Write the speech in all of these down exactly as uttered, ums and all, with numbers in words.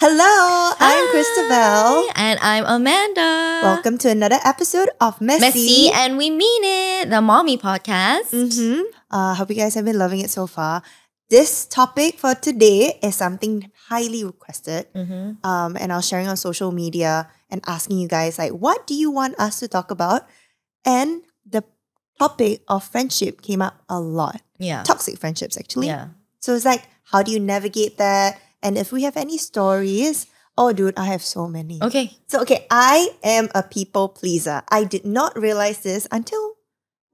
Hello, Hi. I'm Christabel. And I'm Amanda. Welcome to another episode of Messy. Messy and We Mean It, the mommy podcast. Mm-hmm. Uh, hope you guys have been loving it so far. This topic for today is something highly requested. Mm-hmm. um, and I was sharing on social media and asking you guys, like, what do you want us to talk about? And the topic of friendship came up a lot. Yeah. Toxic friendships, actually. Yeah. So it's like, how do you navigate that? And if we have any stories, oh dude, I have so many. Okay. So okay, I am a people pleaser. I did not realize this until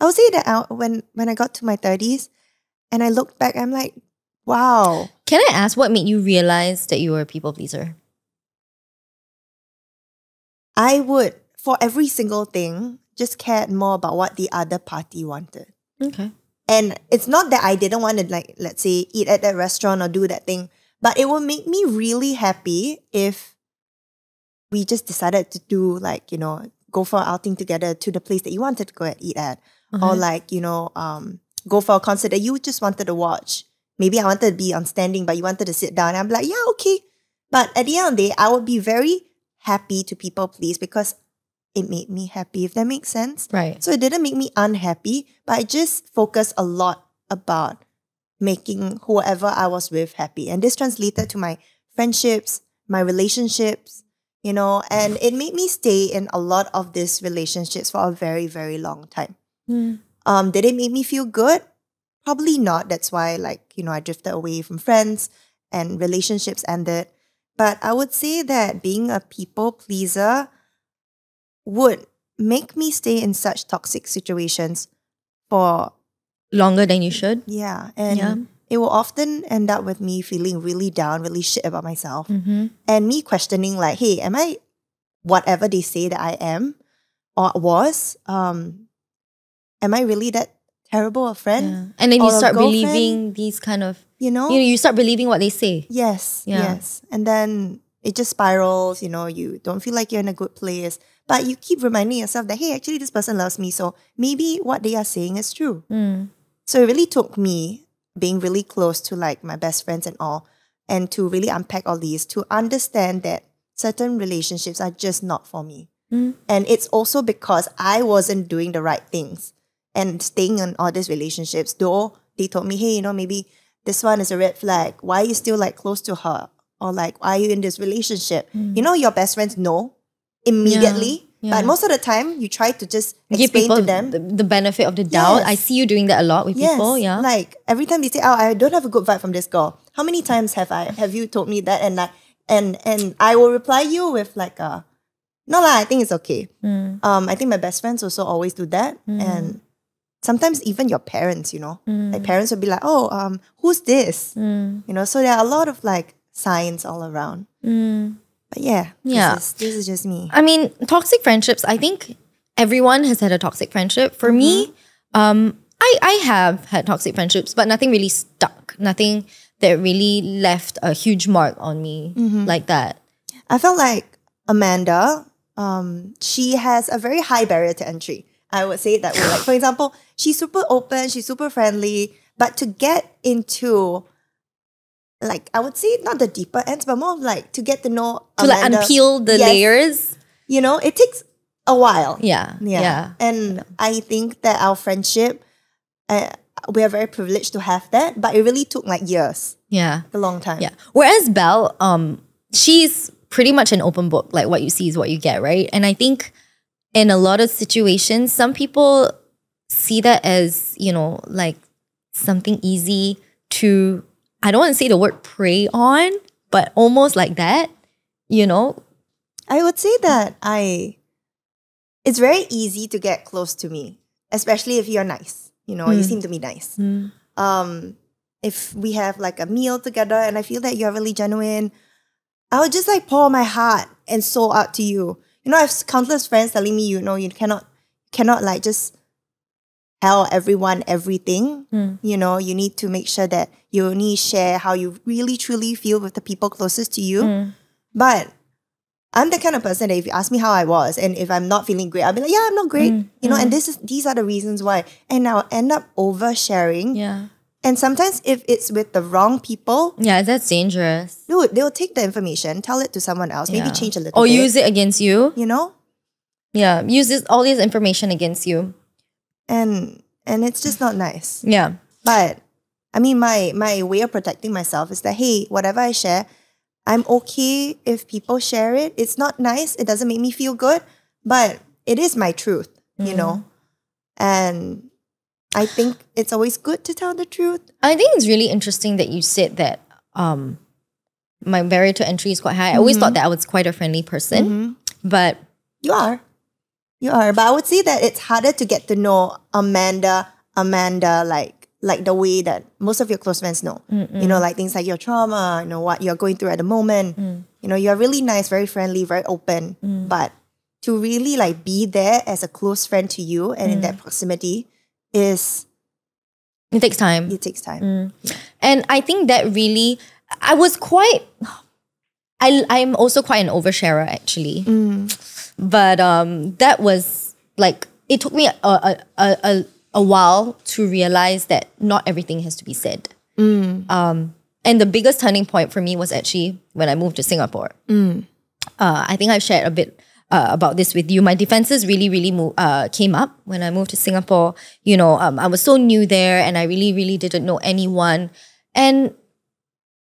I would say that I, when, when I got to my thirties and I looked back, I'm like, wow. Can I ask what made you realize that you were a people pleaser? I would, for every single thing, just cared more about what the other party wanted. Okay. And it's not that I didn't want to, like, let's say, eat at that restaurant or do that thing. But it would make me really happy if we just decided to do, like, you know, go for an outing together to the place that you wanted to go and eat at. Mm-hmm. Or like, you know, um, go for a concert that you just wanted to watch. Maybe I wanted to be on standing, but you wanted to sit down. I'm like, yeah, okay. But at the end of the day, I would be very happy to people please because it made me happy, if that makes sense. Right. So it didn't make me unhappy, but I just focused a lot about making whoever I was with happy. And this translated to my friendships, my relationships, you know, and it made me stay in a lot of these relationships for a very, very long time. Mm. Um, did it make me feel good? Probably not. That's why, like, you know, I drifted away from friends and relationships ended. But I would say that being a people pleaser would make me stay in such toxic situations for longer than you should. Yeah. And yeah. It will often end up with me feeling really down, really shit about myself. Mm-hmm. And me questioning, like, hey, am I whatever they say that I am or was? Um, am I really that terrible a friend? Yeah. And then you start believing these kind of, you know, you know, you start believing what they say. Yes. Yeah. Yes. And then it just spirals, you know, you don't feel like you're in a good place. But you keep reminding yourself that, hey, actually this person loves me. So maybe what they are saying is true. Mm. So it really took me being really close to, like, my best friends and all, and to really unpack all these, to understand that certain relationships are just not for me. Mm. And it's also because I wasn't doing the right things and staying in all these relationships, though they told me, hey, you know, maybe this one is a red flag. Why are you still, like, close to her? Or, like, why are you in this relationship? Mm. You know, your best friends know immediately. Yeah. Yeah. But most of the time, you try to just explain to them. The, the benefit of the doubt. Yes. I see you doing that a lot with yes. people. Yeah, like every time they say, oh, I don't have a good vibe from this girl. How many times have I have you told me that? And like, and and I will reply you with, like, a, no lah, I think it's okay. Mm. Um, I think my best friends also always do that. Mm. And sometimes even your parents, you know. Mm. Like parents will be like, oh, um, who's this? Mm. You know, so there are a lot of, like, signs all around. Mm. Yeah, yeah. This is, this is just me. I mean, toxic friendships, I think everyone has had a toxic friendship. For mm-hmm. me, um, I, I have had toxic friendships, but nothing really stuck. Nothing that really left a huge mark on me mm-hmm. like that. I felt like Amanda, um, she has a very high barrier to entry. I would say it that way. Like, for example, she's super open, she's super friendly, but to get into, like, I would say not the deeper ends, but more of, like, to get to know to Amanda, like, unpeel the yes, layers. You know, it takes a while. Yeah, yeah. yeah. And I, I think that our friendship, uh, we are very privileged to have that, but it really took, like, years. Yeah, a long time. Yeah. Whereas Belle, um, she's pretty much an open book. Like, what you see is what you get, right? And I think in a lot of situations, some people see that as, you know, like, something easy to. I don't want to say the word prey on, but almost like that, you know? I would say that I, it's very easy to get close to me, especially if you're nice, you know, mm. you seem to be nice. Mm. Um, if we have, like, a meal together and I feel that you're really genuine, I would just, like, pour my heart and soul out to you. You know, I have countless friends telling me, you know, you cannot, cannot like just tell everyone everything. Mm. You know, you need to make sure that you only share how you really truly feel with the people closest to you. Mm. But I'm the kind of person that if you ask me how I was and if I'm not feeling great, I'll be like, yeah, I'm not great. Mm. You know, mm. and this is these are the reasons why. And I'll end up oversharing. Yeah. And sometimes if it's with the wrong people... Yeah, that's dangerous. Dude, they'll take the information, tell it to someone else, yeah. maybe change a little or bit. Or use it against you. You know? Yeah, use this, all this information against you. And and it's just not nice. Yeah. But, I mean, my, my way of protecting myself is that, hey, whatever I share, I'm okay if people share it. It's not nice. It doesn't make me feel good. But it is my truth, mm-hmm. you know? And... I think it's always good to tell the truth. I think it's really interesting that you said that um, my barrier to entry is quite high. Mm-hmm. I always thought that I was quite a friendly person. Mm-hmm. But you are. You are. But I would say that it's harder to get to know Amanda, Amanda, like like the way that most of your close friends know. Mm-mm. You know, like things like your trauma, you know, what you're going through at the moment. Mm. You know, you're really nice, very friendly, very open. Mm. But to really like be there as a close friend to you and mm. in that proximity... Is it takes time. It takes time. Mm. Yeah. And I think that really, I was quite, I, I'm also quite an oversharer actually. Mm. But um, that was like, it took me a, a, a, a while to realize that not everything has to be said. Mm. Um, and the biggest turning point for me was actually when I moved to Singapore. Mm. Uh, I think I've shared a bit Uh, about this with you. My defenses really, really mo- uh, came up when I moved to Singapore. You know, um, I was so new there and I really, really didn't know anyone. And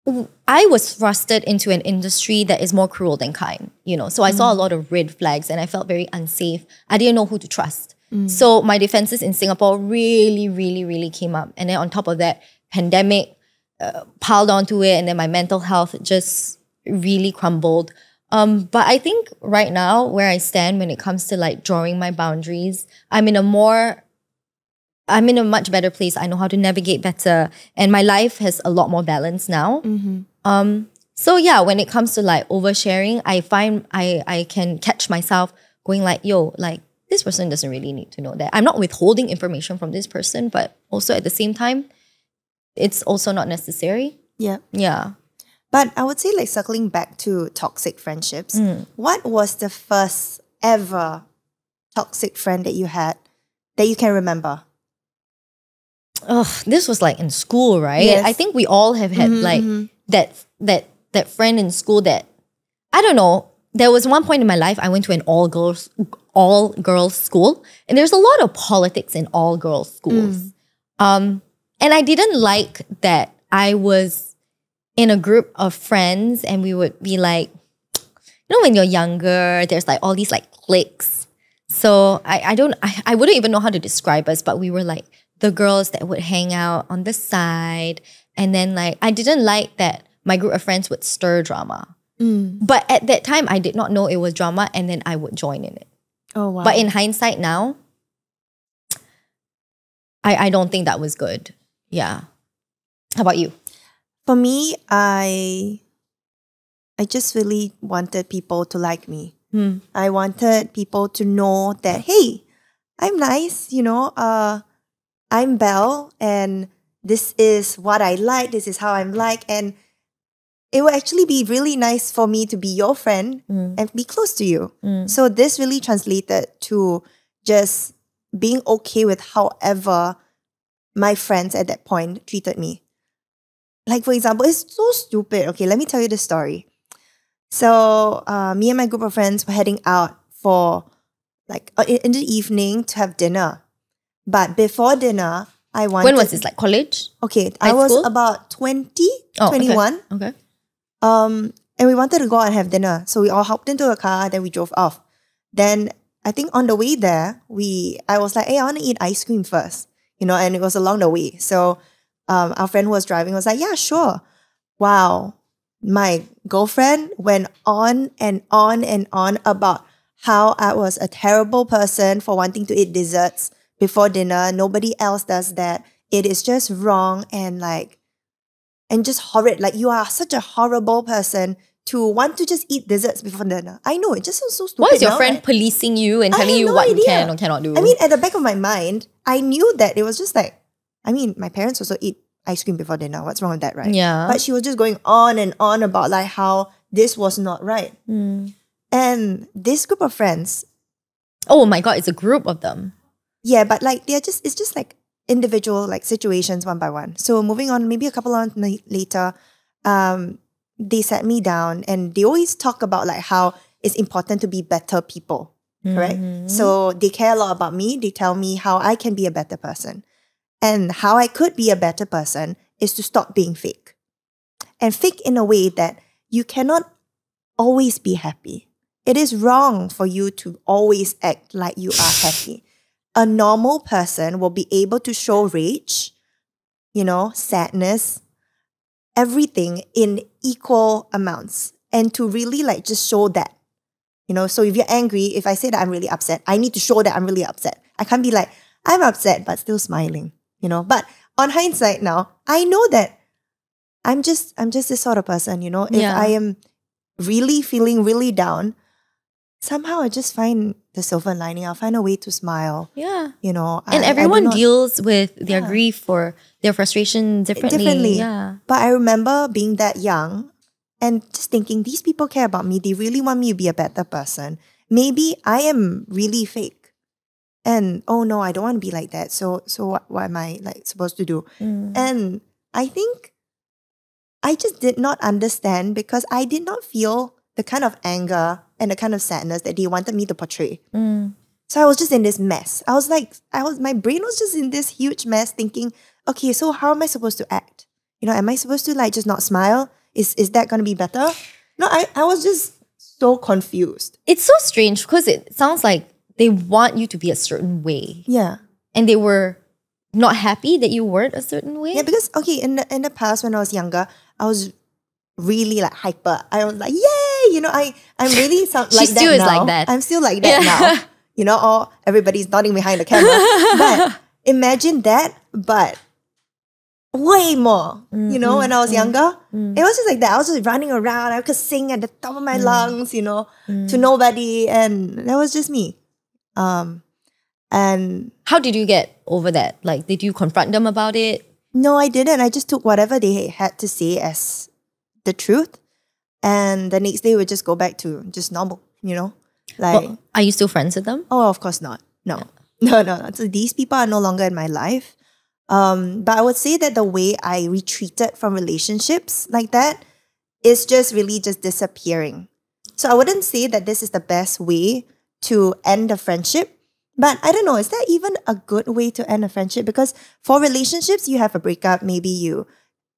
w- I was thrusted into an industry that is more cruel than kind, you know. So I mm. saw a lot of red flags and I felt very unsafe. I didn't know who to trust. Mm. So my defenses in Singapore really, really, really came up. And then on top of that, pandemic uh, piled onto it and then my mental health just really crumbled. Um, but I think right now where I stand when it comes to like drawing my boundaries, I'm in a more, I'm in a much better place. I know how to navigate better and my life has a lot more balance now. Mm-hmm. Um, so yeah, when it comes to like oversharing, I find I, I can catch myself going like, yo, like this person doesn't really need to know that. I'm not withholding information from this person, but also at the same time, it's also not necessary. Yeah. Yeah. But I would say like circling back to toxic friendships, mm. what was the first ever toxic friend that you had that you can remember? Oh, this was like in school, right? Yes. I think we all have had mm-hmm, like mm-hmm. that that that friend in school that, I don't know, there was one point in my life I went to an all-girls all-girls school and there's a lot of politics in all-girls schools. Mm. Um, and I didn't like that I was in a group of friends and we would be like, you know, when you're younger, there's like all these like cliques. So I, I don't, I, I wouldn't even know how to describe us, but we were like the girls that would hang out on the side. And then like, I didn't like that my group of friends would stir drama. Mm. But at that time, I did not know it was drama and then I would join in it. Oh wow! But in hindsight now, I, I don't think that was good. Yeah. How about you? For me, I I just really wanted people to like me. Mm. I wanted people to know that, hey, I'm nice, you know, uh, I'm Belle and this is what I like, this is how I'm like. And it would actually be really nice for me to be your friend mm. and be close to you. Mm. So this really translated to just being okay with however my friends at that point treated me. Like, for example, it's so stupid. Okay, let me tell you the story. So, uh, me and my group of friends were heading out for, like, uh, in the evening to have dinner. But before dinner, I wanted... When was this? Like, college? Okay, high I was school? About twenty, oh, twenty-one. Okay. okay. Um, and we wanted to go out and have dinner. So, we all hopped into a car, then we drove off. Then, I think on the way there, we I was like, hey, I want to eat ice cream first. You know, and it was along the way. So... Um, our friend who was driving was like, yeah, sure. Wow. My girlfriend went on and on and on about how I was a terrible person for wanting to eat desserts before dinner. Nobody else does that. It is just wrong and like, and just horrid. Like, you are such a horrible person to want to just eat desserts before dinner. I know, it just sounds so stupid. Why is your now, friend right? policing you and telling you no what idea. you can or cannot do? I mean, at the back of my mind, I knew that it was just like, I mean, my parents also eat ice cream before dinner. What's wrong with that, right? Yeah. But she was just going on and on about like how this was not right. Mm. And this group of friends... Oh my God, it's a group of them. Yeah, but like, they're just, it's just like individual like situations one by one. So moving on, maybe a couple of months later, um, they sat me down and they always talk about like how it's important to be better people, correct? Mm-hmm. So they care a lot about me. They tell me how I can be a better person. And how I could be a better person is to stop being fake. And fake in a way that you cannot always be happy. It is wrong for you to always act like you are happy. A normal person will be able to show rage, you know, sadness, everything in equal amounts. And to really like just show that, you know, so if you're angry, if I say that I'm really upset, I need to show that I'm really upset. I can't be like, I'm upset but still smiling, you know. But on hindsight now, I know that I'm just, I'm just this sort of person, you know. If yeah. I am really feeling really down, somehow I just find the silver lining. I'll find a way to smile. Yeah. You know. And I, everyone I not, deals with their yeah. grief or their frustration differently. Differently. Yeah. But I remember being that young and just thinking, these people care about me. They really want me to be a better person. Maybe I am really fake. And, oh no, I don't want to be like that. So so what, what am I like supposed to do? Mm. And I think I just did not understand because I did not feel the kind of anger and the kind of sadness that they wanted me to portray. Mm. So I was just in this mess. I was like, I was, my brain was just in this huge mess thinking, okay, so how am I supposed to act? You know, am I supposed to like just not smile? Is is that going to be better? No, I, I was just so confused. It's so strange because it sounds like they want you to be a certain way. Yeah. And they were not happy that you weren't a certain way? Yeah, because, okay, in the, in the past when I was younger, I was really like hyper. I was like, yay! You know, I, I'm really so, like that now. She still is like that. I'm still like that yeah. now. You know, or everybody's nodding behind the camera. But imagine that, but way more. Mm, you know, mm, when I was mm, younger, mm. it was just like that. I was just running around. I could sing at the top of my mm. lungs, you know, mm. to nobody. And that was just me. Um, and how did you get over that? Like, did you confront them about it? No, I didn't. I just took whatever they had to say as the truth. And the next day, we just go back to just normal, you know? Like, well, are you still friends with them? Oh, of course not. No. No, no, no. So these people are no longer in my life. Um, but I would say that the way I retreated from relationships like that is just really just disappearing. So I wouldn't say that this is the best way to end a friendship. But I don't know, is that even a good way to end a friendship? Because for relationships, you have a breakup, maybe you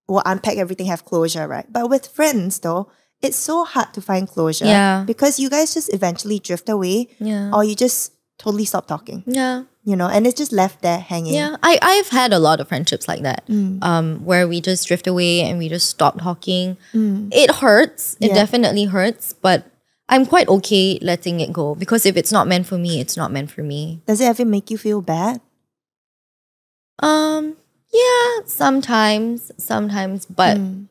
will unpack everything, have closure, right? But with friends though, it's so hard to find closure yeah. because you guys just eventually drift away yeah. or you just totally stop talking. Yeah. You know, and it's just left there hanging. Yeah, I, I've had a lot of friendships like that mm. um, where we just drift away and we just stop talking. Mm. It hurts, it yeah. definitely hurts, but I'm quite okay letting it go because if it's not meant for me, it's not meant for me. Does it ever make you feel bad? Um, yeah, sometimes, sometimes, but mm.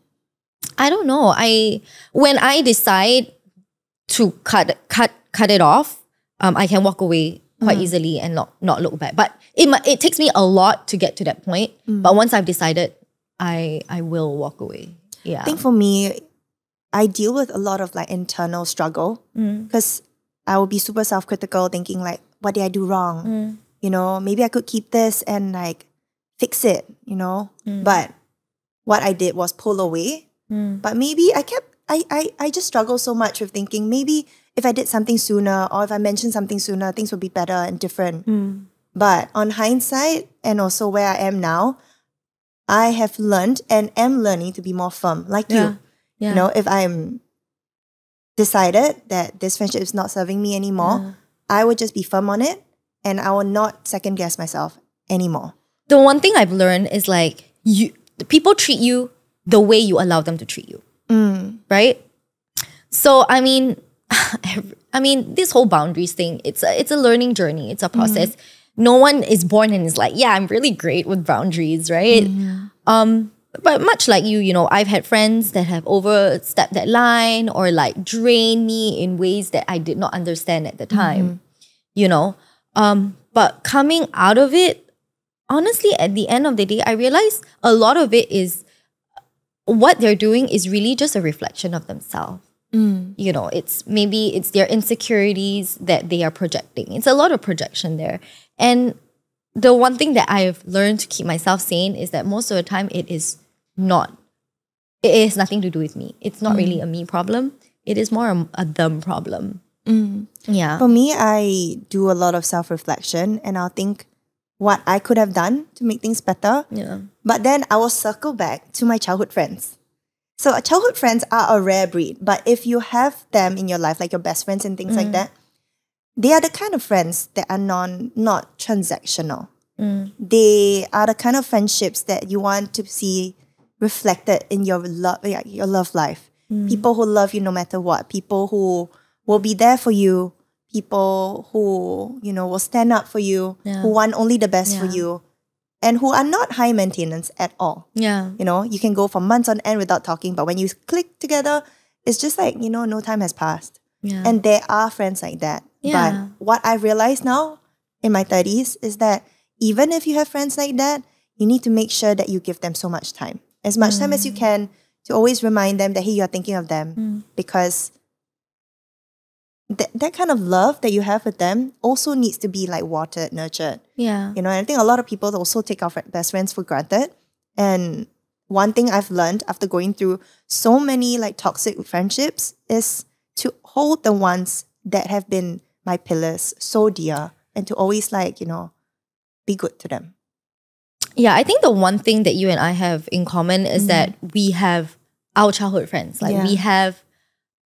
I don't know. I when I decide to cut cut cut it off, um, I can walk away quite mm. easily and not not look back. But it it takes me a lot to get to that point. Mm. But once I've decided, I I will walk away. Yeah, I think for me, I deal with a lot of like internal struggle because mm. I will be super self-critical thinking like, what did I do wrong? Mm. You know, maybe I could keep this and like fix it, you know? Mm. But what I did was pull away. Mm. But maybe I kept, I, I, I just struggle so much with thinking maybe if I did something sooner or if I mentioned something sooner, things would be better and different. Mm. But on hindsight and also where I am now, I have learned and am learning to be more firm like yeah. you. Yeah. You know, if I'm decided that this friendship is not serving me anymore, yeah. I would just be firm on it and I will not second guess myself anymore. The one thing I've learned is like, you people treat you the way you allow them to treat you, mm. right? So, I mean, I mean, this whole boundaries thing, it's a, it's a learning journey. It's a process. Mm. No one is born and is like, yeah, I'm really great with boundaries, right? Mm. Um. But much like you, you know, I've had friends that have overstepped that line or like drained me in ways that I did not understand at the time, mm-hmm. you know. Um, but coming out of it, honestly, at the end of the day, I realized a lot of it is what they're doing is really just a reflection of themselves. Mm. You know, it's maybe it's their insecurities that they are projecting. It's a lot of projection there. And the one thing that I've learned to keep myself sane is that most of the time it is not, it is nothing to do with me. It's not mm. really a me problem. It is more a, a them problem. Mm. Yeah. For me, I do a lot of self-reflection and I'll think what I could have done to make things better. Yeah. But then I will circle back to my childhood friends. So childhood friends are a rare breed, but if you have them in your life, like your best friends and things mm. like that, they are the kind of friends that are non, not transactional. Mm. They are the kind of friendships that you want to see reflected in your love, your love life. Mm. People who love you no matter what. People who will be there for you. People who, you know, will stand up for you, yeah. who want only the best yeah. for you, and who are not high maintenance at all. Yeah. You know, you can go for months on end without talking, but when you click together, it's just like, you know, no time has passed. Yeah. And there are friends like that. Yeah. But what I realized now in my thirties is that even if you have friends like that, you need to make sure that you give them so much time. As much mm. time as you can to always remind them that, hey, you're thinking of them. Mm. Because th that kind of love that you have with them also needs to be like watered, nurtured. Yeah. You know, and I think a lot of people also take our best friends for granted. And one thing I've learned after going through so many like toxic friendships is to hold the ones that have been my pillars so dear and to always like, you know, be good to them. Yeah, I think the one thing that you and I have in common is mm. that we have our childhood friends. Like yeah. we have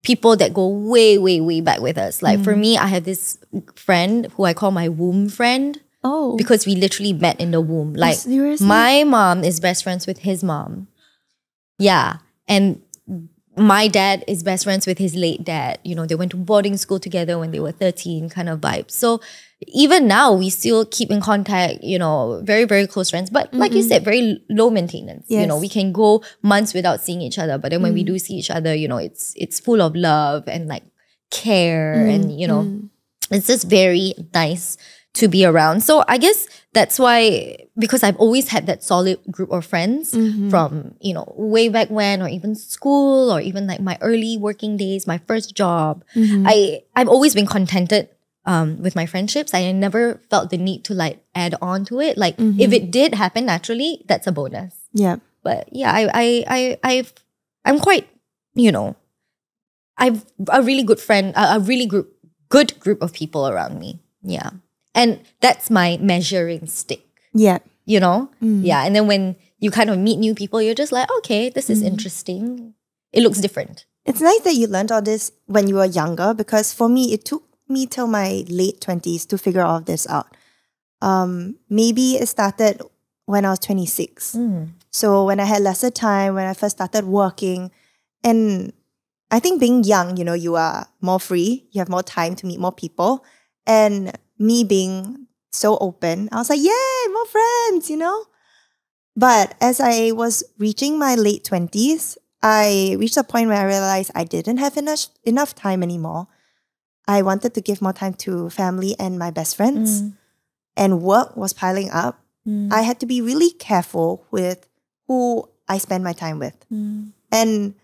people that go way, way, way back with us. Like mm. for me, I have this friend who I call my womb friend. Oh. Because we literally met in the womb. Like seriously? My mom is best friends with his mom. Yeah. And my dad is best friends with his late dad. You know, they went to boarding school together when they were thirteen, kind of vibe. So even now, we still keep in contact, you know, very, very close friends. But like mm-hmm. you said, very low maintenance. Yes. You know, we can go months without seeing each other. But then when mm. we do see each other, you know, it's it's full of love and like care. Mm. And, you know, mm. it's just very nice to be around. So I guess that's why, because I've always had that solid group of friends mm-hmm. from, you know, way back when, or even school, or even like my early working days, my first job. Mm-hmm. I, I've always been contented Um, with my friendships. I never felt the need to like add on to it. Like mm-hmm. if it did happen naturally, that's a bonus. Yeah. But yeah, I, I, I, I've, I'm quite, you know, I've a really good friend, a, a really group, good group of people around me. Yeah. And that's my measuring stick. Yeah. You know? Mm. Yeah. And then when you kind of meet new people, you're just like, okay, this is mm. interesting. It looks different. It's nice that you learned all this when you were younger, because for me, it took me till my late twenties to figure all this out. Um, maybe it started when I was twenty-six. Mm. So when I had lesser time, when I first started working, and I think being young, you know, you are more free, you have more time to meet more people. And me being so open, I was like, yay, more friends, you know? But as I was reaching my late twenties, I reached a point where I realized I didn't have enough, enough time anymore. I wanted to give more time to family and my best friends. Mm. And work was piling up. Mm. I had to be really careful with who I spend my time with. Mm. And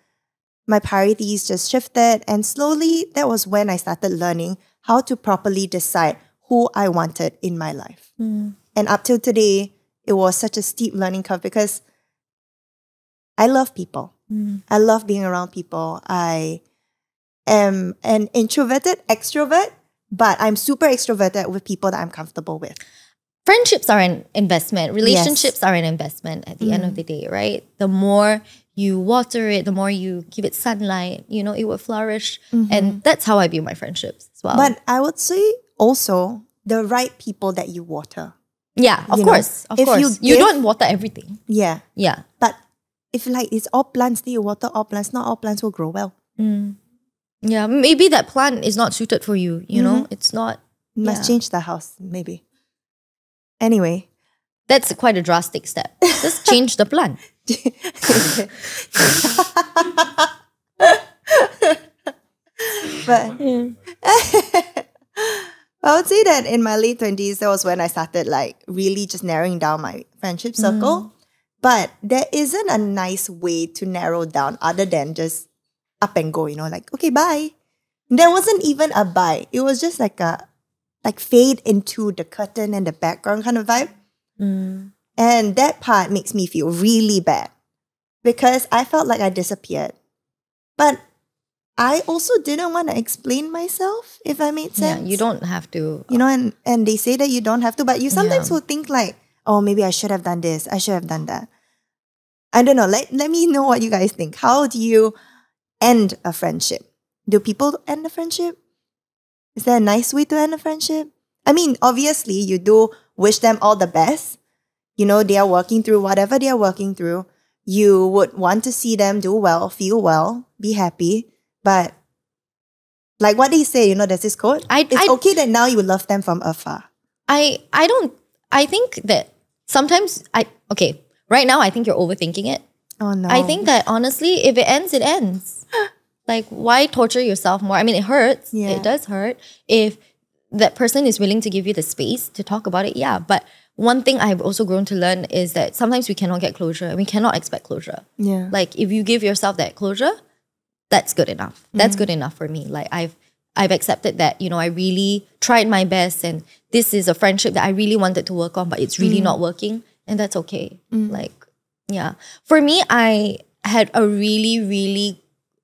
my priorities just shifted. And slowly, that was when I started learning how to properly decide who I wanted in my life. Mm. And up till today, it was such a steep learning curve because I love people. Mm. I love being around people. I... I'm an introverted extrovert, but I'm super extroverted with people that I'm comfortable with. Friendships are an investment. Relationships yes. are an investment at the mm. end of the day, right? The more you water it, the more you give it sunlight, you know, it will flourish. Mm-hmm. And that's how I view my friendships as well. But I would say also the right people that you water. Yeah, of you course. Know? Of if course. You, give, you don't water everything. Yeah. Yeah. But if like it's all plants that you water, all plants, not all plants will grow well. Mm. Yeah, maybe that plant is not suited for you, you know? Mm-hmm. It's not... Must yeah. change the house, maybe. Anyway. That's quite a drastic step. Just change the plant. But yeah. I would say that in my late twenties, that was when I started like really just narrowing down my friendship circle. Mm. But there isn't a nice way to narrow down other than just up and go, you know, like, okay, bye. There wasn't even a bye. It was just like a like fade into the curtain and the background kind of vibe. Mm. And that part makes me feel really bad because I felt like I disappeared. But I also didn't want to explain myself, if I made sense. Yeah, you don't have to. You know, and, and they say that you don't have to, but you sometimes yeah. will think like, oh, maybe I should have done this. I should have done that. I don't know. Let, let me know what you guys think. How do you end a friendship? Do people end a friendship? Is there a nice way to end a friendship? I mean, obviously, you do wish them all the best. You know, they are working through whatever they are working through. You would want to see them do well, feel well, be happy. But like what they say, you know, there's this quote. I, it's I, okay that now you love them from afar. I, I don't... I think that sometimes... I Okay, right now, I think you're overthinking it. Oh, no. I think that honestly, if it ends, it ends. Like, why torture yourself more? I mean, it hurts. Yeah. It does hurt. If that person is willing to give you the space to talk about it, yeah. But one thing I've also grown to learn is that sometimes we cannot get closure and we cannot expect closure. Yeah. Like, if you give yourself that closure, that's good enough. That's mm. good enough for me. Like, I've I've accepted that, you know, I really tried my best and this is a friendship that I really wanted to work on, but it's really mm. not working. And that's okay. Mm. Like, yeah. For me, I had a really, really...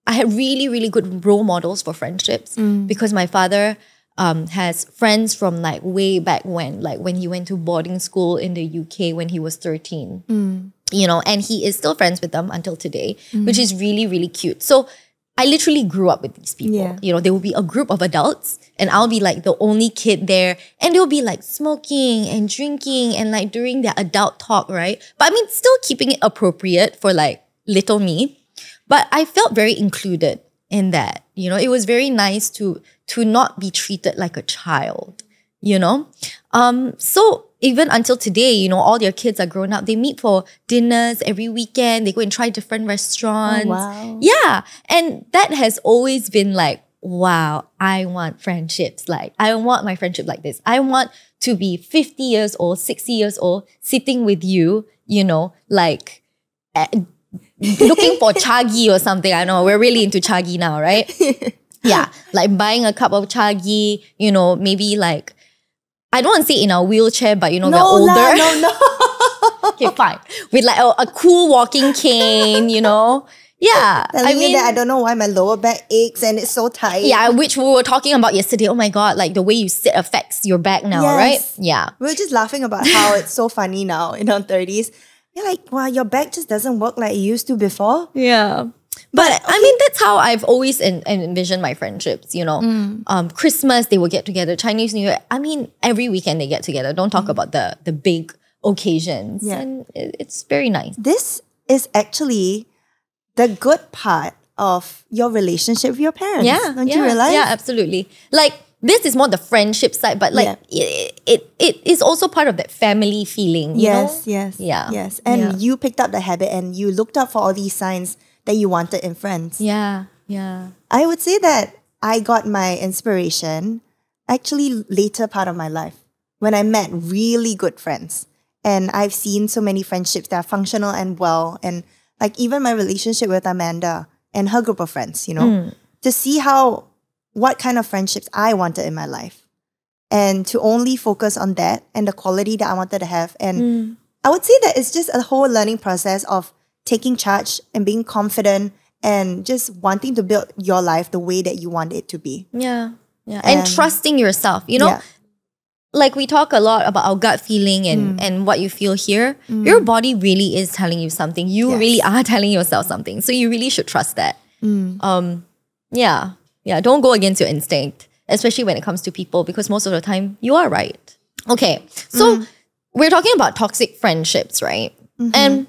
I had really, really good role models for friendships mm. because my father um, has friends from like way back when, like when he went to boarding school in the U K when he was thirteen, mm. you know, and he is still friends with them until today, mm. which is really, really cute. So I literally grew up with these people. Yeah. You know, there will be a group of adults and I'll be like the only kid there and they'll be like smoking and drinking and like doing their adult talk, right? But I mean, still keeping it appropriate for like little me. But I felt very included in that. You know, it was very nice to to not be treated like a child, you know. Um, so even until today, you know, all their kids are grown up. They meet for dinners every weekend. They go and try different restaurants. Oh, wow. Yeah. And that has always been like, wow, I want friendships. Like, I want my friendship like this. I want to be fifty years old, sixty years old, sitting with you, you know, like... At, looking for chagi or something. I know we're really into chagi now, right? Yeah, like buying a cup of chagi, you know, maybe like, I don't want to say in our wheelchair, but you know, no, we're older. La, no, no. Okay, fine. With like a, a cool walking cane, you know. Yeah. Telling I mean, you that I don't know why my lower back aches and it's so tight. Yeah, which we were talking about yesterday. Oh my God, like the way you sit affects your back now, yes. right? Yeah. We were just laughing about how it's so funny now in our thirties. You're like, wow, your back just doesn't work like it used to before. Yeah. But, but okay. I mean, that's how I've always en envisioned my friendships, you know. Mm. Um, Christmas, they will get together. Chinese New Year. I mean, every weekend they get together. Don't talk mm. about the, the big occasions. Yeah. And it, it's very nice. This is actually the good part of your relationship with your parents. Yeah. Don't yeah, you realize? Yeah, absolutely. Like, this is more the friendship side, but like yeah. it, it, it is also part of that family feeling. You yes, know? yes, yeah, yes. And yeah. you picked up the habit, and you looked up for all these signs that you wanted in friends. Yeah, yeah. I would say that I got my inspiration actually later part of my life when I met really good friends, and I've seen so many friendships that are functional and well, and like even my relationship with Amanda and her group of friends. You know, mm. to see how. What kind of friendships I wanted in my life and to only focus on that and the quality that I wanted to have. And mm. I would say that it's just a whole learning process of taking charge and being confident and just wanting to build your life the way that you want it to be. Yeah. yeah, And, and trusting yourself, you know, yeah. like we talk a lot about our gut feeling and, mm. and what you feel here. Mm. Your body really is telling you something. You yes. really are telling yourself something. So you really should trust that. Mm. Um, yeah. Yeah, don't go against your instinct, especially when it comes to people, because most of the time you are right. Okay, so mm-hmm. we're talking about toxic friendships, right? Mm-hmm. And,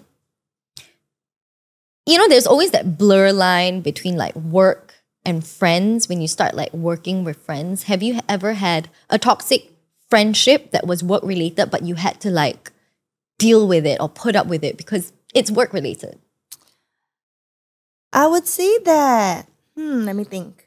you know, there's always that blur line between like work and friends when you start like working with friends. Have you ever had a toxic friendship that was work related, but you had to like deal with it or put up with it because it's work related? I would say that, hmm, let me think.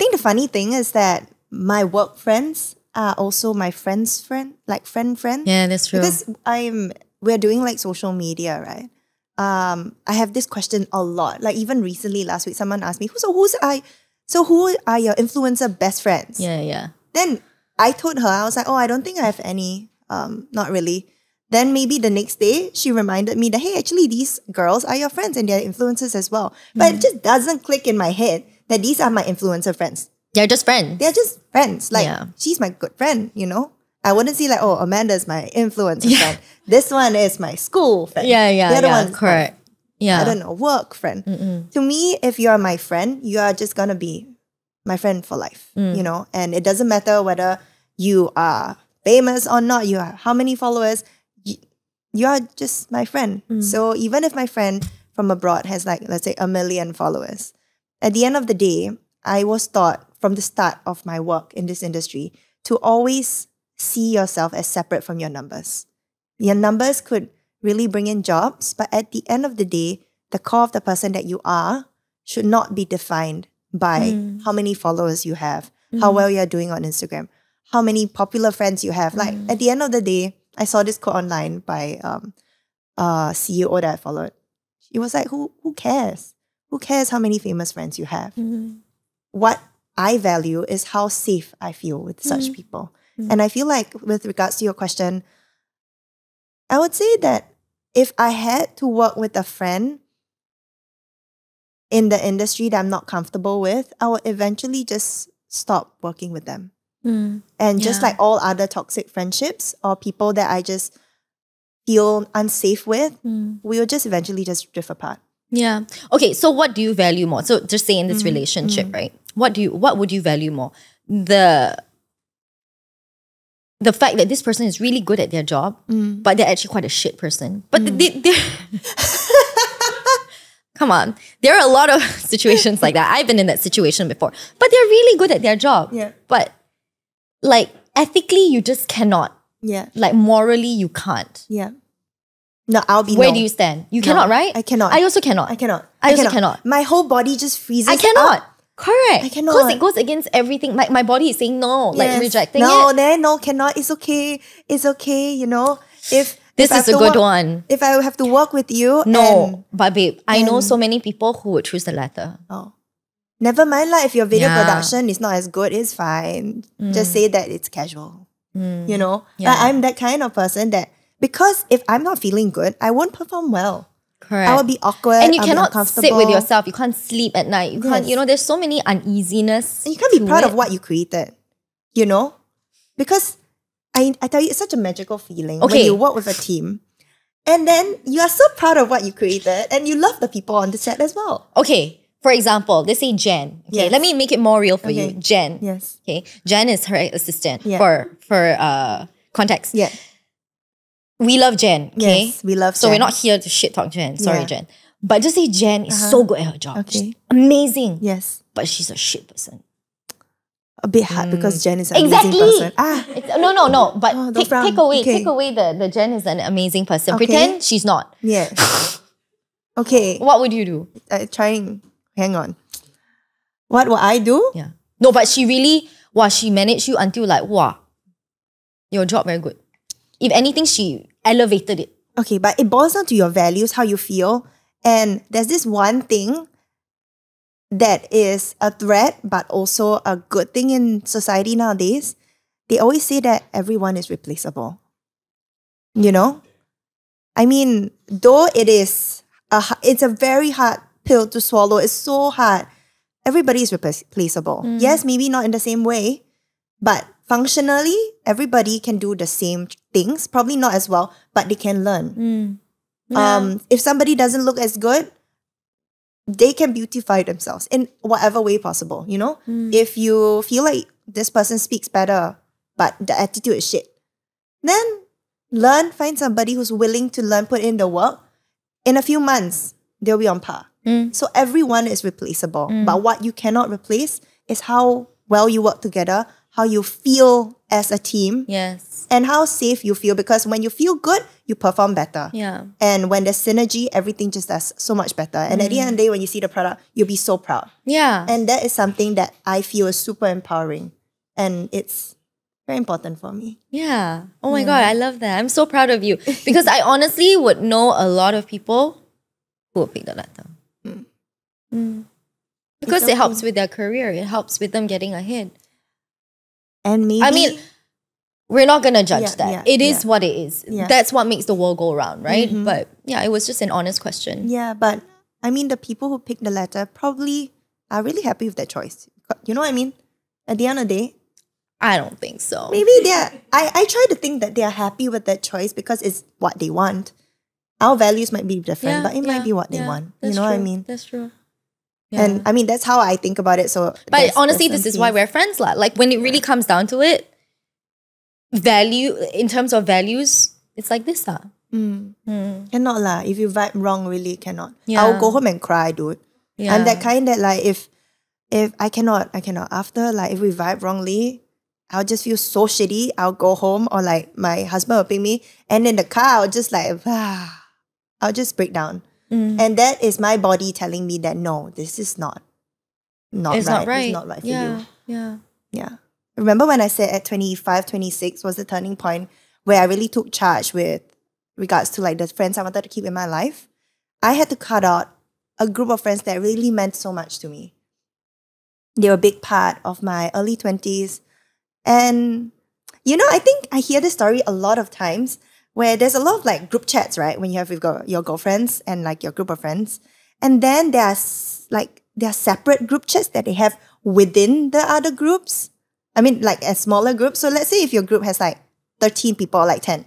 I think the funny thing is that my work friends are also my friends' friend, like friend friend. Yeah, that's true. Because I'm, we're doing like social media, right? Um, I have this question a lot. Like even recently last week, someone asked me, "Who so who's I? so who are your influencer best friends? Yeah, yeah. Then I told her, I was like, oh, I don't think I have any. Um, not really. Then maybe the next day, she reminded me that, hey, actually, these girls are your friends and they're influencers as well. But mm. it just doesn't click in my head that these are my influencer friends. They're just friends. They're just friends. Like, yeah. she's my good friend, you know? I wouldn't see like, oh, Amanda's my influencer yeah. friend. This one is my school friend. Yeah, yeah, the other yeah, one's correct. My, yeah. I don't know, work friend. Mm-mm. To me, if you're my friend, you are just going to be my friend for life, mm. you know? And it doesn't matter whether you are famous or not, you have how many followers, you, you are just my friend. Mm. So even if my friend from abroad has like, let's say a million followers, at the end of the day, I was taught from the start of my work in this industry to always see yourself as separate from your numbers. Your numbers could really bring in jobs, but at the end of the day, the core of the person that you are should not be defined by mm. how many followers you have, mm. how well you're doing on Instagram, how many popular friends you have. Mm. Like at the end of the day, I saw this quote online by um, uh, C E O that I followed. It was like, who, who cares? Who cares how many famous friends you have? Mm. What I value is how safe I feel with mm. such people. Mm. And I feel like with regards to your question, I would say that if I had to work with a friend in the industry that I'm not comfortable with, I would eventually just stop working with them. Mm. And yeah. just like all other toxic friendships or people that I just feel unsafe with, mm. we will just eventually just drift apart. Yeah. Okay, so what do you value more? So just say in this mm. relationship, mm. right? What do you, what would you value more? The... The fact that this person is really good at their job, mm. but they're actually quite a shit person. But mm. they, they, come on, there are a lot of situations like that. I've been in that situation before. But they're really good at their job. Yeah. But like ethically, you just cannot. Yeah. Like morally, you can't. Yeah. No, I'll be. Where no. do you stand? You no, cannot, right? I cannot. I also cannot. I cannot. I, I also cannot. cannot. My whole body just freezes. I cannot. Up. Correct. I cannot. Because it goes against everything. Like my body is saying no, yes. like rejecting no, it. No, then no, cannot. It's okay. It's okay, you know. If This if is a good work, one. If I have to work with you. No, and, but babe, and, I know so many people who would choose the latter. Oh. Never mind lah, like, if your video yeah. production is not as good, it's fine. Mm. Just say that it's casual. Mm. You know? Yeah. Like, I'm that kind of person that, because if I'm not feeling good, I won't perform well. Correct. I would be awkward. And you I'll cannot sit with yourself. You can't sleep at night. You yes. can't, you know, there's so many uneasiness. And you can't be proud it. of what you created, you know? Because I, I tell you, it's such a magical feeling okay. when you work with a team. And then you are so proud of what you created and you love the people on the set as well. Okay. For example, let's say Jen. Okay, yes. Let me make it more real for okay. you. Jen. Yes. Okay. Jen is her assistant yeah. for, for uh, context. Yeah. We love Jen, okay? Yes, we love Jen. So we're not here to shit talk Jen. Sorry, yeah. Jen. But just say Jen is uh-huh. so good at her job. Okay. She's amazing. Yes. But she's a shit person. A bit hard mm. because Jen is an exactly. amazing person. Ah. No, no, no. But oh, take, take away, okay. take away the, the Jen is an amazing person. Okay. Pretend she's not. Yes. Okay. What would you do? Uh, trying, hang on. What would I do? Yeah. No, but she really, wow, she managed you until like, wow, your job very good. If anything, she elevated it. Okay, but it boils down to your values, how you feel. And there's this one thing that is a threat, but also a good thing in society nowadays. They always say that everyone is replaceable. You know? I mean, though it is, a, it's a very hard pill to swallow. It's so hard. Everybody is replaceable. Mm. Yes, maybe not in the same way, but functionally, everybody can do the same things, probably not as well, but they can learn. Mm. Yeah. Um, if somebody doesn't look as good, they can beautify themselves in whatever way possible, you know? Mm. If you feel like this person speaks better, but the attitude is shit, then learn, find somebody who's willing to learn, put in the work. In a few months, they'll be on par. Mm. So everyone is replaceable, mm. but what you cannot replace is how well you work together, how you feel as a team. Yes. And how safe you feel. Because when you feel good, you perform better. Yeah. And when there's synergy, everything just does so much better. And mm. at the end of the day, when you see the product, you'll be so proud. Yeah. And that is something that I feel is super empowering. And it's very important for me. Yeah. Oh my yeah. God, I love that. I'm so proud of you. Because I honestly would know a lot of people who would pick the latter. Mm. Mm. Because exactly. it helps with their career. It helps with them getting ahead. And maybe... I mean, we're not going to judge yeah, that. Yeah, it is yeah. what it is. Yeah. That's what makes the world go round, right? Mm-hmm. But yeah, it was just an honest question. Yeah, but I mean, the people who picked the latter probably are really happy with that choice. You know what I mean? At the end of the day... I don't think so. Maybe they're... I, I try to think that they're happy with that choice because it's what they want. Our values might be different, yeah, but it yeah, might be what they yeah, want. You know true, what I mean? That's true. Yeah. And I mean, that's how I think about it. So, but honestly, this is why we're friends. La. Like when it really comes down to it, value, in terms of values, it's like this. La. Mm. Mm. Cannot la. If you vibe wrong, really cannot. Yeah. I'll go home and cry, dude. Yeah. I'm that kind that like, if, if I cannot, I cannot. After, like if we vibe wrongly, I'll just feel so shitty. I'll go home or like my husband will pick me and in the car, I'll just like, ah, I'll just break down. Mm. And that is my body telling me that no, this is not, not, it's right. not right. It's not right for yeah, you. Yeah. Yeah. Remember when I said at twenty-five, twenty-six was the turning point where I really took charge with regards to like the friends I wanted to keep in my life. I had to cut out a group of friends that really meant so much to me. They were a big part of my early twenties. And, you know, I think I hear this story a lot of times where there's a lot of like group chats, right? When you have with your girlfriends and like your group of friends. And then there are like, there are separate group chats that they have within the other groups. I mean, like a smaller group. So let's say if your group has like thirteen people or like ten,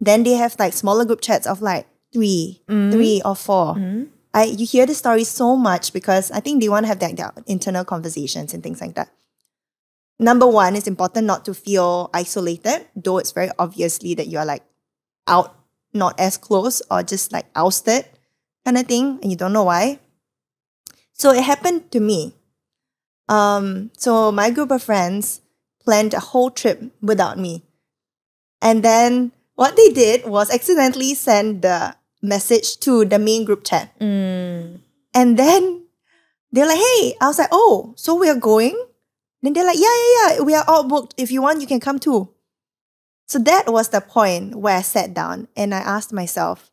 then they have like smaller group chats of like three, mm. three or four. Mm. I, you hear this story so much because I think they want to have like their internal conversations and things like that. Number one, it's important not to feel isolated, though it's very obviously that you're like out, not as close or just like ousted kind of thing and you don't know why. So it happened to me. Um, so my group of friends planned a whole trip without me. And then what they did was accidentally send the message to the main group chat. Mm. And then they're like, hey, I was like, oh, so we're going? Then they're like, yeah, yeah, yeah, we are all booked. If you want, you can come too. So that was the point where I sat down and I asked myself,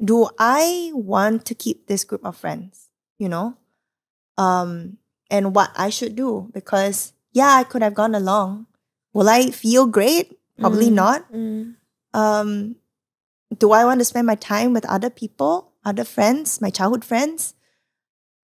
do I want to keep this group of friends, you know? Um, and what I should do because, yeah, I could have gone along. Will I feel great? Probably mm, not. Mm. Um, do I want to spend my time with other people, other friends, my childhood friends?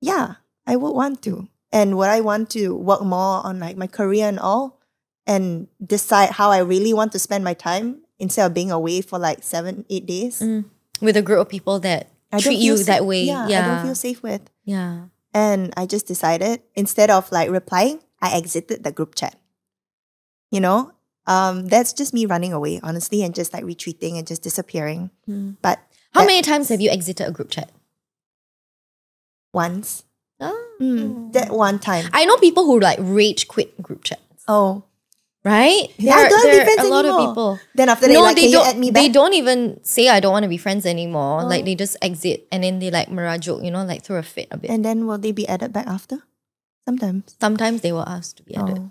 Yeah, I would want to. And would I want to work more on like my career and all and decide how I really want to spend my time instead of being away for like seven, eight days? Mm. With a group of people that I treat you safe. that way. Yeah, yeah, I don't feel safe with. Yeah. And I just decided instead of like replying, I exited the group chat. You know, um, that's just me running away, honestly, and just like retreating and just disappearing. Mm. But how many times have you exited a group chat? Once. Oh. Mm, that one time. I know people who like rage quit group chats. Oh. Right? Yeah, there, I don't have friends a lot anymore. Of people. Then after they no, like, they don't, add me back? They don't even say I don't want to be friends anymore. Oh. Like they just exit and then they like marajuk, you know, like throw a fit a bit. And then will they be added back after? Sometimes. Sometimes they were asked to be added. Oh.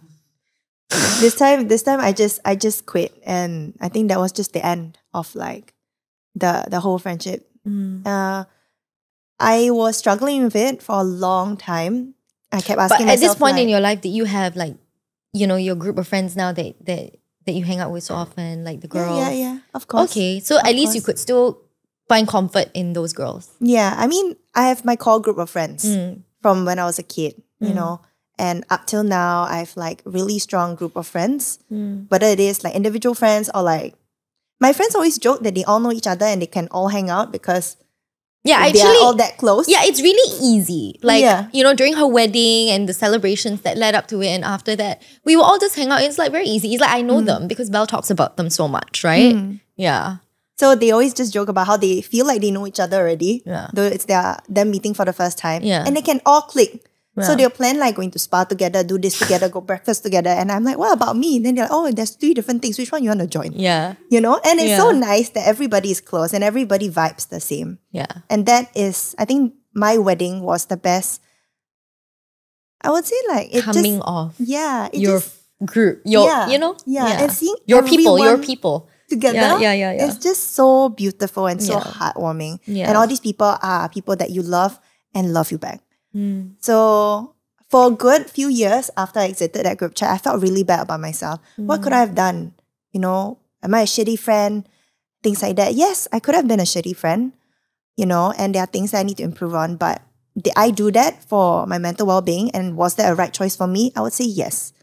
This time, this time I just I just quit and I think that was just the end of like the the whole friendship. Mm. Uh I was struggling with it for a long time. I kept asking myself. But at this point like, in your life, did you have like, you know, your group of friends now that that, that you hang out with so often, like the girls? Yeah, yeah, yeah. Of course. Okay, so at least you could still find comfort in those girls. Yeah, I mean, I have my core group of friends mm. from when I was a kid, you mm. know, and up till now, I have like really strong group of friends, mm. whether it is like individual friends or like, my friends always joke that they all know each other and they can all hang out because Yeah, they actually, are all that close. Yeah, it's really easy. Like, yeah. you know, during her wedding and the celebrations that led up to it and after that, we will all just hang out. It's like very easy. It's like I know mm. them because Belle talks about them so much, right? Mm. Yeah. So they always just joke about how they feel like they know each other already. Yeah. Though it's their them meeting for the first time. Yeah. And they can all click. Yeah. So they'll plan like going to spa together, do this together, go breakfast together. And I'm like, what about me? And then they're like, oh, there's three different things. Which one you want to join? Yeah. You know? And it's yeah. so nice that everybody is close and everybody vibes the same. Yeah. And that is, I think my wedding was the best. I would say like it coming just, off. Yeah. It your just, group. Your, yeah, you know? Yeah. yeah. And seeing your people, your people. Together. Yeah, yeah, yeah, yeah. It's just so beautiful and so yeah. heartwarming. Yeah. And all these people are people that you love and love you back. Mm. So for a good few years after I exited that group chat, I felt really bad about myself. Mm. What could I have done? You know, am I a shitty friend? Things like that. Yes, I could have been a shitty friend, you know, and there are things that I need to improve on. But did I do that for my mental well-being? And was that a right choice for me? I would say yes,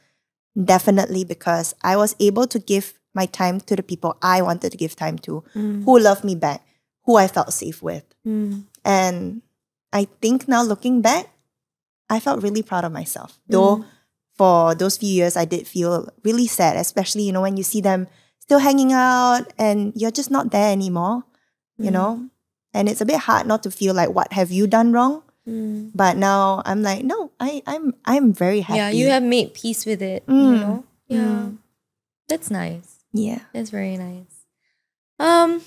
definitely, because I was able to give my time to the people I wanted to give time to, mm. who loved me back, who I felt safe with. Mm. And I think now looking back, I felt really proud of myself. Mm. Though for those few years, I did feel really sad, especially, you know, when you see them still hanging out and you're just not there anymore, mm. you know? And it's a bit hard not to feel like, what have you done wrong? Mm. But now I'm like, no, I, I'm I'm very happy. Yeah, you have made peace with it, mm. you know? Yeah. Mm. That's nice. Yeah. That's very nice. Um,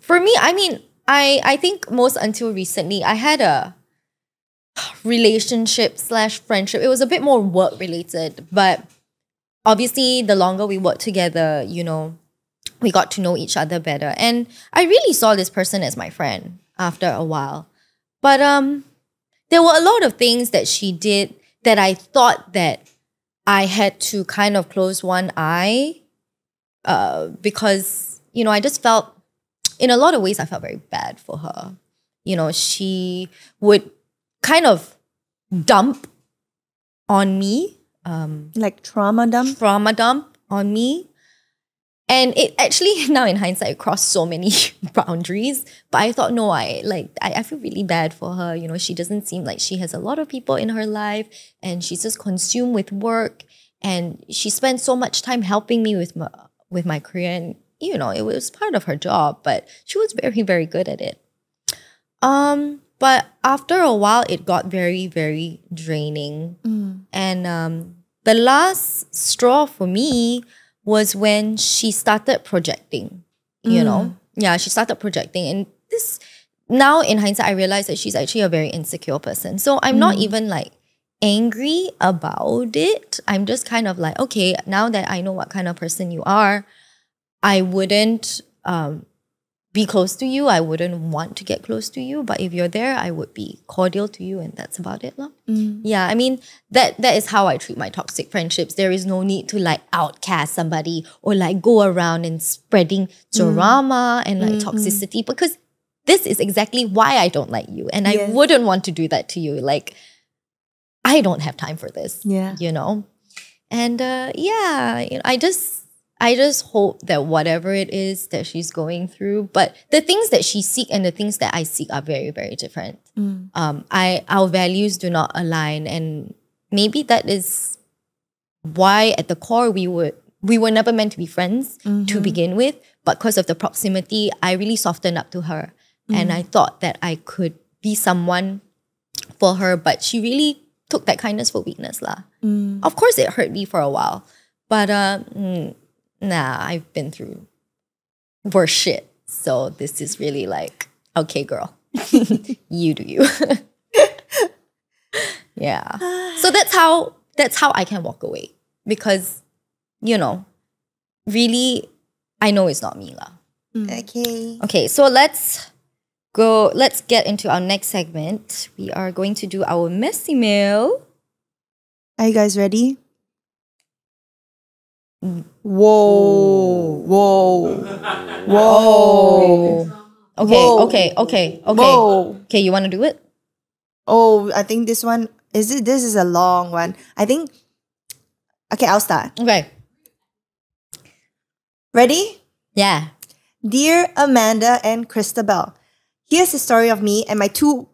for me, I mean, I, I think most until recently, I had a relationship slash friendship. It was a bit more work related, but obviously the longer we worked together, you know, we got to know each other better. And I really saw this person as my friend after a while. But um, there were a lot of things that she did that I thought that I had to kind of close one eye uh, because, you know, I just felt, in a lot of ways, I felt very bad for her. You know, she would kind of dump on me. Um, like trauma dump? Trauma dump on me. And it actually, now in hindsight, it crossed so many boundaries. But I thought, no, I like I, I feel really bad for her. You know, she doesn't seem like she has a lot of people in her life. And she's just consumed with work. And she spent so much time helping me with my, with my career. And, you know, it was part of her job. But she was very, very good at it. Um, but after a while, it got very, very draining. Mm. And um, the last straw for me was when she started projecting, you mm. know? Yeah, she started projecting. And this, now in hindsight, I realized that she's actually a very insecure person. So I'm mm. not even like angry about it. I'm just kind of like, okay, now that I know what kind of person you are, I wouldn't um, be close to you. I wouldn't want to get close to you. But if you're there, I would be cordial to you. And that's about it. Mm. Yeah, I mean, that that is how I treat my toxic friendships. There is no need to like outcast somebody or like go around and spreading drama mm. and like mm-hmm. toxicity. Because this is exactly why I don't like you. And yes. I wouldn't want to do that to you. Like, I don't have time for this, yeah. you know. And uh, yeah, you know, I just... I just hope that whatever it is that she's going through, but the things that she seeks and the things that I seek are very, very different. Mm. Um, I our values do not align, and maybe that is why at the core we were we were never meant to be friends mm-hmm. to begin with. But because of the proximity, I really softened up to her, mm. and I thought that I could be someone for her. But she really took that kindness for weakness, lah. Mm. Of course, it hurt me for a while, but uh. Mm, nah, I've been through worse shit. So this is really like, okay, girl, you do you. Yeah. So that's how that's how I can walk away. Because, you know, really, I know it's not me, lah. Mm. Okay. Okay, so let's go, let's get into our next segment. We are going to do our messy mail. Are you guys ready? Whoa, whoa, whoa. Okay, whoa. okay, okay, okay. Whoa. Okay, you want to do it? Oh, I think this one, is it, this is a long one. I think, okay, I'll start. Okay. Ready? Yeah. Dear Amanda and Christabel, here's the story of me and my two,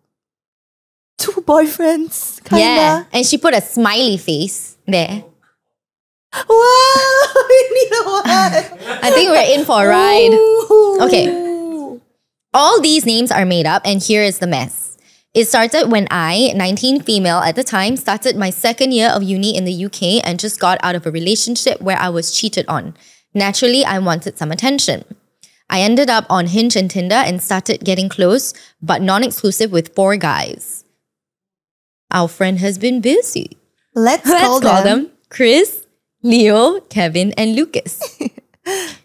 two boyfriends, kinda. Yeah, and she put a smiley face there. Wow, we need a ride. I think we're in for a ride. Ooh. Okay. All these names are made up and here is the mess. It started when I, nineteen female at the time, started my second year of uni in the U K and just got out of a relationship where I was cheated on. Naturally, I wanted some attention. I ended up on Hinge and Tinder and started getting close but non-exclusive with four guys. Our friend has been busy. Let's, Let's call, call them, them Chris, Leo, Kevin, and Lucas.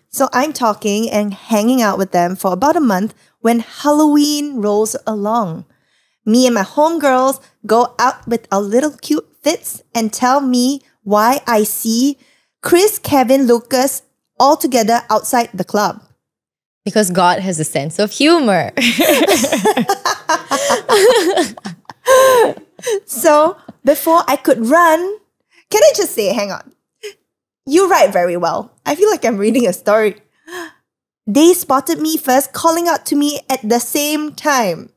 So I'm talking and hanging out with them for about a month when Halloween rolls along. Me and my homegirls go out with our little cute fits and tell me why I see Chris, Kevin, Lucas all together outside the club. Because God has a sense of humor. So, before I could run, can I just say, hang on. You write very well. I feel like I'm reading a story. They spotted me first, calling out to me at the same time.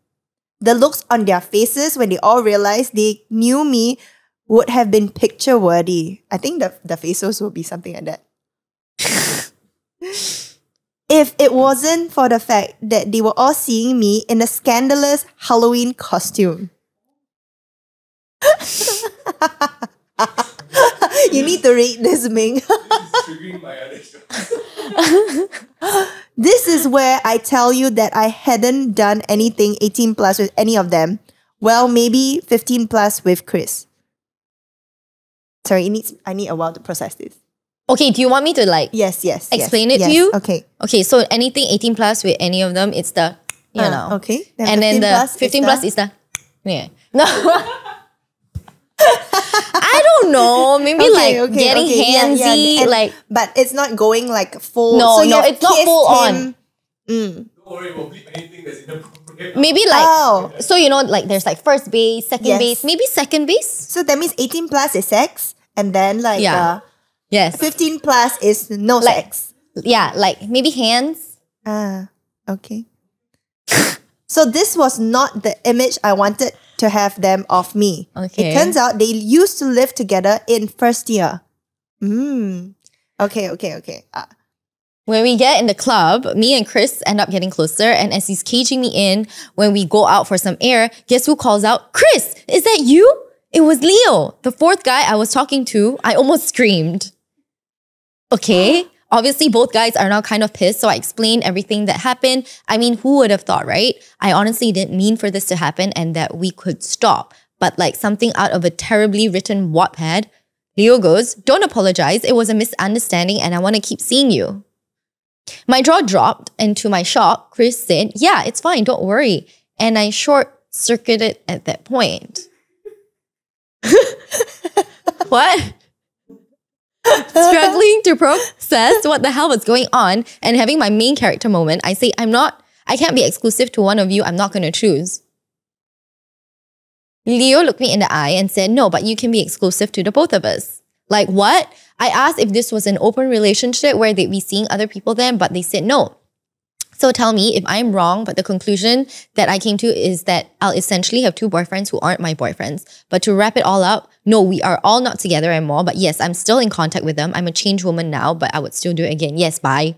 The looks on their faces when they all realized they knew me would have been picture worthy. I think the, the faces will be something like that. If it wasn't for the fact that they were all seeing me in a scandalous Halloween costume. You need to read this, Ming. This is where I tell you that I hadn't done anything eighteen plus with any of them. Well, maybe fifteen plus with Chris. Sorry, it needs, I need a while to process this. Okay, do you want me to like yes, yes, explain yes, it yes, to you? Okay. Okay, so anything eighteen plus with any of them, it's the, you uh, know. Okay. Then and then the fifteen plus is the, yeah. No. I don't know. Maybe okay, like okay, getting okay. handsy, yeah, yeah. like but it's not going like full. No, so no, it's not full him. on. Mm. Don't worry, we'll bleep anything that's inappropriate. Maybe like oh. so you know, like there's like first base, second yes. base, maybe second base. So that means eighteen plus is sex, and then like yeah. uh, yes, fifteen plus is no like, sex. Yeah, like maybe hands. Ah, okay. So this was not the image I wanted to have them of me. Okay. It turns out they used to live together in first year. Mm. Okay, okay, okay. Uh. When we get in the club, me and Chris end up getting closer, and as he's caging me in, when we go out for some air, guess who calls out? Chris, is that you? It was Leo, the fourth guy I was talking to. I almost screamed. Okay. Obviously, both guys are now kind of pissed, so I explained everything that happened. I mean, who would have thought, right? I honestly didn't mean for this to happen and that we could stop. But like something out of a terribly written Wattpad, Leo goes, "Don't apologize, it was a misunderstanding and I want to keep seeing you." My jaw dropped, and to my shock, Chris said, "Yeah, it's fine, don't worry." And I short-circuited at that point. What? Struggling to process what the hell was going on and having my main character moment, I say, I'm not, I can't be exclusive to one of you. I'm not going to choose. Leo looked me in the eye and said, "No, but you can be exclusive to the both of us." Like what? I asked if this was an open relationship where they'd be seeing other people then, but they said no. So tell me if I'm wrong, but the conclusion that I came to is that I'll essentially have two boyfriends who aren't my boyfriends. But to wrap it all up, no, we are all not together anymore. But yes, I'm still in contact with them. I'm a changed woman now, but I would still do it again. Yes, bye.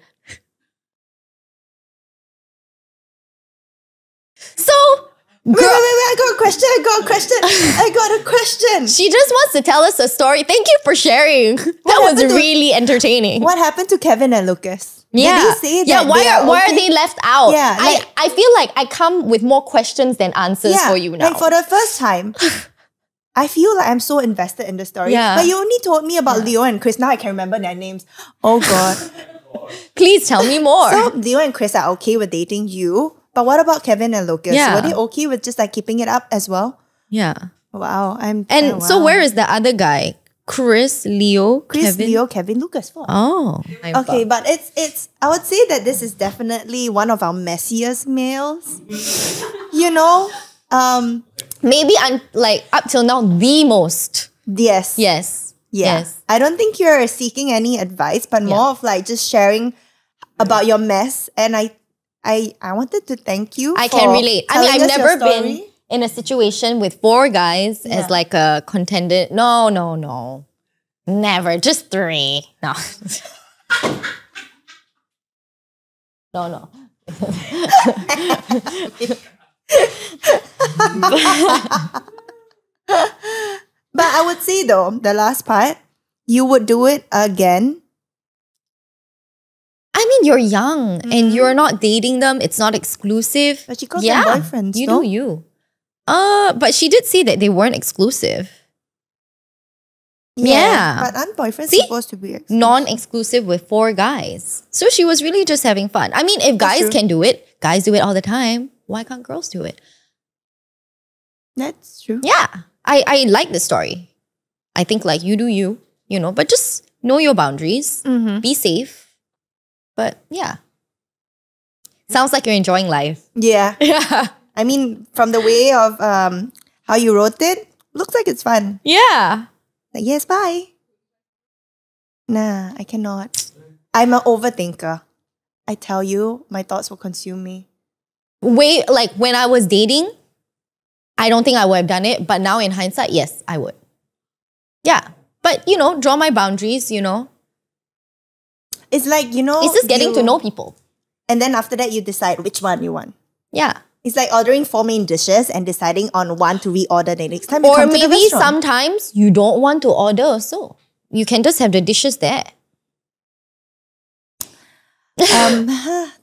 So, girl, wait, wait, wait, I got a question. I got a question. I got a question. She just wants to tell us a story. Thank you for sharing. That was really entertaining. What happened to Kevin and Lucas? Yeah, say yeah. Why are, are why okay? are they left out? Yeah, like, I I feel like I come with more questions than answers yeah, for you now. Like for the first time, I feel like I'm so invested in the story. Yeah. But you only told me about yeah. Leo and Chris. Now I can remember their names. Oh God! Please tell me more. So Leo and Chris are okay with dating you, but what about Kevin and Lucas? Yeah. Were they okay with just like keeping it up as well? Yeah. Wow. I'm. And oh, wow. so where is the other guy? Chris, Leo, Chris, Kevin. Leo, Kevin, Lucas. For. Oh. I'm okay, fun. but it's, it's, I would say that this is definitely one of our messiest males. You know? Um, Maybe I'm like, up till now, the most. Yes. Yes. Yeah. Yes. I don't think you're seeking any advice, but more yeah. of like just sharing about your mess. And I, I, I wanted to thank you. I for can relate. I mean, I've never been in a situation with four guys yeah. as like a contender. No, no, no. Never. Just three. No. No, no. But I would say though, the last part, you would do it again. I mean, you're young mm-hmm. and you're not dating them. It's not exclusive. But she calls yeah, them boyfriends. You though. do you. Uh, but she did say that they weren't exclusive. Yeah, yeah. But aren't boyfriends See? supposed to be exclusive? Non-exclusive with four guys. So she was really just having fun. I mean, if guys can do it, guys do it all the time. Why can't girls do it? That's true. Yeah. I, I like this story. I think like you do you, you know, but just know your boundaries. Mm-hmm. Be safe. But yeah. Sounds like you're enjoying life. Yeah. Yeah. I mean, from the way of um, how you wrote it, looks like it's fun. Yeah. Like, yes, bye. Nah, I cannot. I'm an overthinker. I tell you, my thoughts will consume me. Wait, like when I was dating, I don't think I would have done it. But now in hindsight, yes, I would. Yeah. But, you know, draw my boundaries, you know. It's like, you know. It's just getting you, to know people. And then after that, you decide which one you want. Yeah. It's like ordering four main dishes and deciding on one to reorder the next time you come to the restaurant. Or maybe sometimes you don't want to order also. You can just have the dishes there. Um,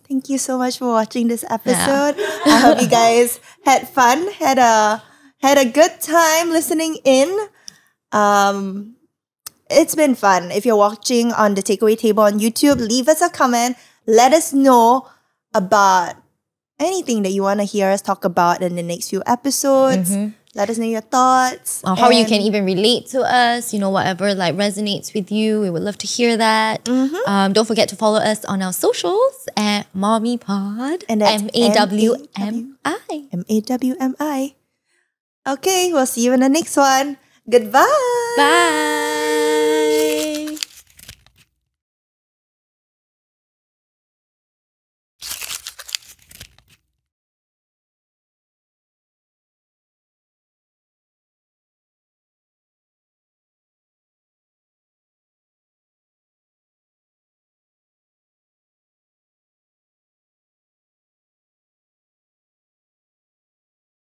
thank you so much for watching this episode. Yeah. I hope you guys had fun, had a, had a good time listening in. Um, it's been fun. If you're watching on The Takeaway Table on YouTube, leave us a comment. Let us know about anything that you want to hear us talk about in the next few episodes. Mm-hmm. Let us know your thoughts. Or how you can even relate to us. You know, whatever like resonates with you. We would love to hear that. Mm-hmm. um, don't forget to follow us on our socials at Mommy Pod. And that's M A W M I. M A W M I. Okay, we'll see you in the next one. Goodbye. Bye.